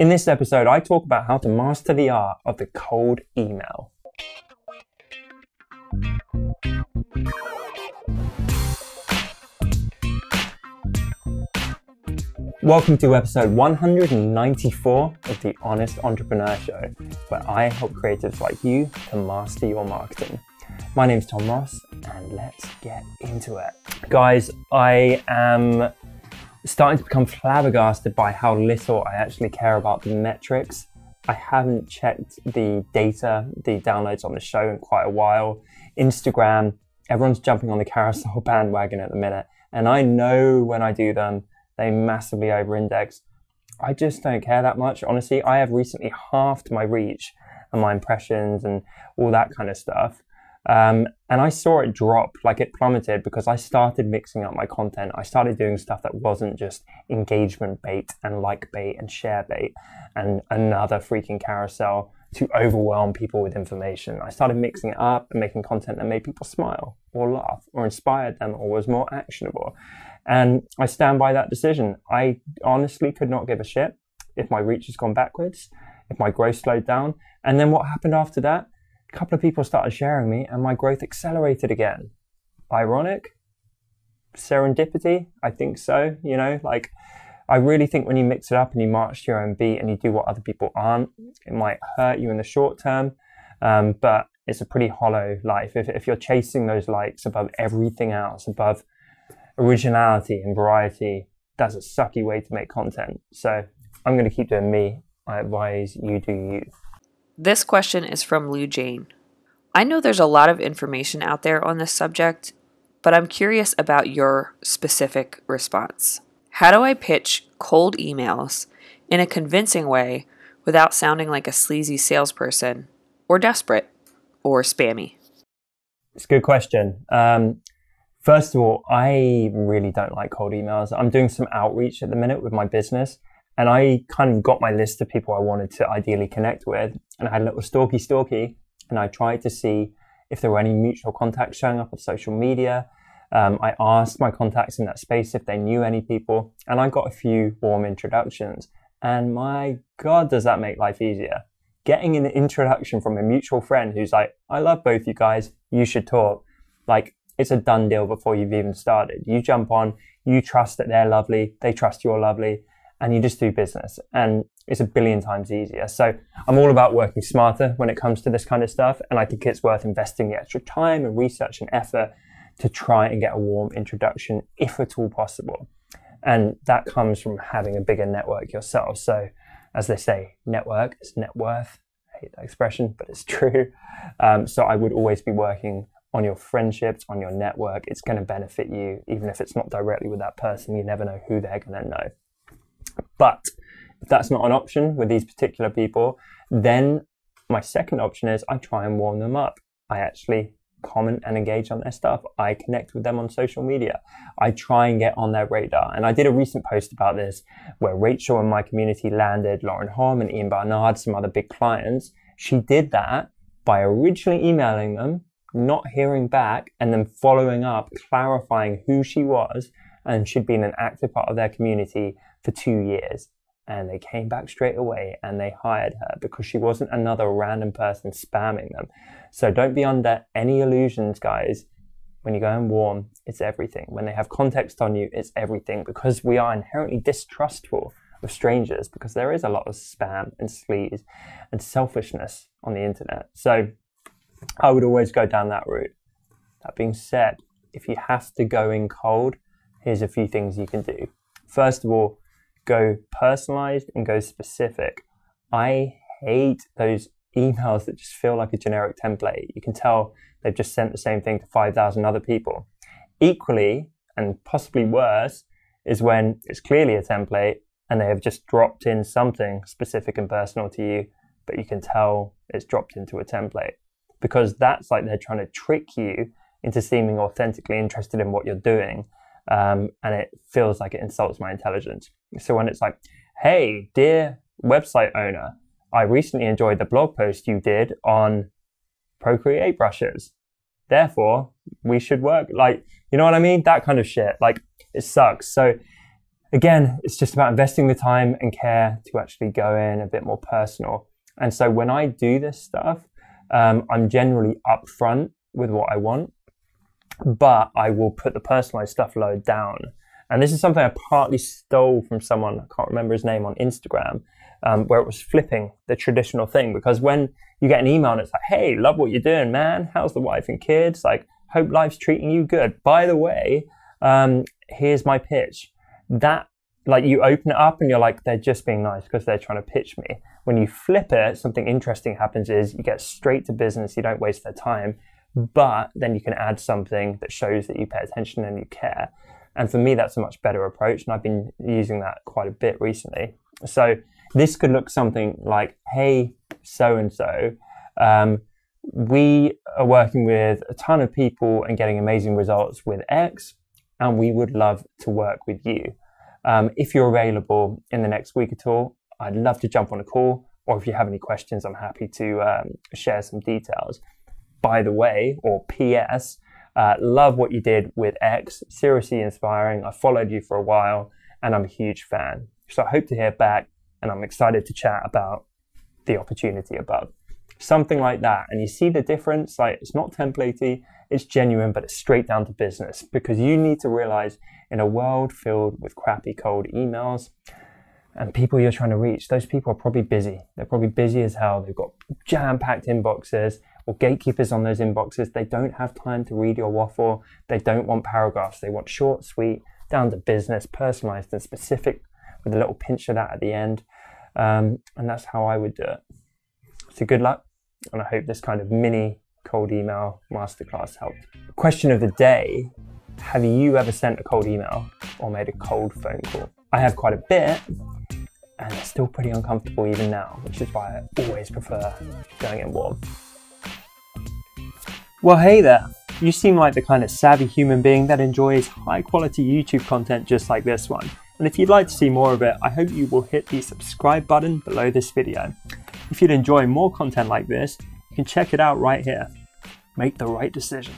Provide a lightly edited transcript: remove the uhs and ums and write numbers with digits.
In this episode, I talk about how to master the art of the cold email. Welcome to episode 194 of the Honest Entrepreneur Show, where I help creatives like you to master your marketing. My name's Tom Ross, and let's get into it. Guys, I am starting to become flabbergasted by how little I actually care about the metrics. I haven't checked the data, the downloads on the show in quite a while. Instagram, everyone's jumping on the carousel bandwagon at the minute. And I know when I do them, they massively over-index. I just don't care that much, honestly. I have recently halved my reach and my impressions and all that kind of stuff. And I saw it drop, like it plummeted, because I started mixing up my content. I started doing stuff that wasn't just engagement bait and like bait and share bait and another freaking carousel to overwhelm people with information. I started mixing it up and making content that made people smile or laugh or inspired them or was more actionable. And I stand by that decision. I honestly could not give a shit if my reach has gone backwards, if my growth slowed down. And then what happened after that? A couple of people started sharing me and my growth accelerated again. Ironic? Serendipity? I think so, you know, like I really think when you mix it up and you march to your own beat and you do what other people aren't, it might hurt you in the short term, but it's a pretty hollow life. If you're chasing those likes above everything else, above originality and variety, that's a sucky way to make content. So I'm going to keep doing me. I advise you do you. This question is from Lou Jane. I know there's a lot of information out there on this subject, but I'm curious about your specific response. How do I pitch cold emails in a convincing way without sounding like a sleazy salesperson or desperate or spammy? It's a good question. First of all, I really don't like cold emails. I'm doing some outreach at the minute with my business. And I kind of got my list of people I wanted to ideally connect with. And I had a little stalky. And I tried to see if there were any mutual contacts showing up on social media. I asked my contacts in that space if they knew any people. And I got a few warm introductions. And my God, does that make life easier? Getting an introduction from a mutual friend who's like, I love both you guys, you should talk. Like, it's a done deal before you've even started. You jump on, you trust that they're lovely, they trust you're lovely. And you just do business, and it's a billion times easier. So I'm all about working smarter when it comes to this kind of stuff, and I think it's worth investing the extra time and research and effort to try and get a warm introduction if at all possible. And that comes from having a bigger network yourself. So as they say, network is net worth. I hate that expression, but it's true. So I would always be working on your friendships, on your network. It's going to benefit you, even if it's not directly with that person. You never know who they're going to know. But if that's not an option with these particular people, then my second option is I try and warm them up. I actually comment and engage on their stuff. I connect with them on social media. I try and get on their radar. And I did a recent post about this where Rachel and my community landed Lauren Holm and Ian Barnard, some other big clients. She did that by originally emailing them, not hearing back, and then following up, clarifying who she was. And she'd been an active part of their community for 2 years, and they came back straight away and they hired her because she wasn't another random person spamming them. So don't be under any illusions, guys. When you go and warm, it's everything. When they have context on you, it's everything, because we are inherently distrustful of strangers because there is a lot of spam and sleaze and selfishness on the internet. So I would always go down that route. That being said, if you have to go in cold, here's a few things you can do. First of all, go personalized and go specific. I hate those emails that just feel like a generic template. You can tell they've just sent the same thing to 5,000 other people. Equally, and possibly worse, is when it's clearly a template and they have just dropped in something specific and personal to you, but you can tell it's dropped into a template, because that's like they're trying to trick you into seeming authentically interested in what you're doing. And it feels like it insults my intelligence. So when it's like, hey, dear website owner, I recently enjoyed the blog post you did on Procreate brushes. Therefore, we should work. Like, you know what I mean? That kind of shit. Like, it sucks. So Again, it's just about investing the time and care to actually go in a bit more personal. And so when I do this stuff, I'm generally upfront with what I want, but I will put the personalized stuff load down. And this is something I partly stole from someone, I can't remember his name, on Instagram, where it was flipping the traditional thing. Because when you get an email and it's like, hey, love what you're doing, man. How's the wife and kids? Like, hope life's treating you good. By the way, here's my pitch. That, like, you open it up and you're like, they're just being nice because they're trying to pitch me. When you flip it, something interesting happens is you get straight to business, you don't waste their time, but then you can add something that shows that you pay attention and you care. And for me, that's a much better approach, and I've been using that quite a bit recently. So this could look something like, hey, so-and-so, we are working with a ton of people and getting amazing results with X, and we would love to work with you. If you're available in the next week at all, I'd love to jump on a call, or if you have any questions, I'm happy to share some details. By the way, or PS, love what you did with X, seriously inspiring. I followed you for a while and I'm a huge fan. So I hope to hear back and I'm excited to chat about the opportunity above. Something like that. And you see the difference, like it's not templatey, it's genuine, but it's straight down to business, because you need to realize in a world filled with crappy cold emails and people you're trying to reach, those people are probably busy. They're probably busy as hell. They've got jam-packed inboxes, or gatekeepers on those inboxes. They don't have time to read your waffle. They don't want paragraphs. They want short, sweet, down to business, personalized and specific, with a little pinch of that at the end. And that's how I would do it. So good luck, and I hope this kind of mini cold email masterclass helped. Question of the day: have you ever sent a cold email or made a cold phone call? I have quite a bit, and it's still pretty uncomfortable even now, which is why I always prefer going in warm. Well, hey there. You seem like the kind of savvy human being that enjoys high quality YouTube content just like this one. And if you'd like to see more of it, I hope you will hit the subscribe button below this video. If you'd enjoy more content like this, you can check it out right here. Make the right decision.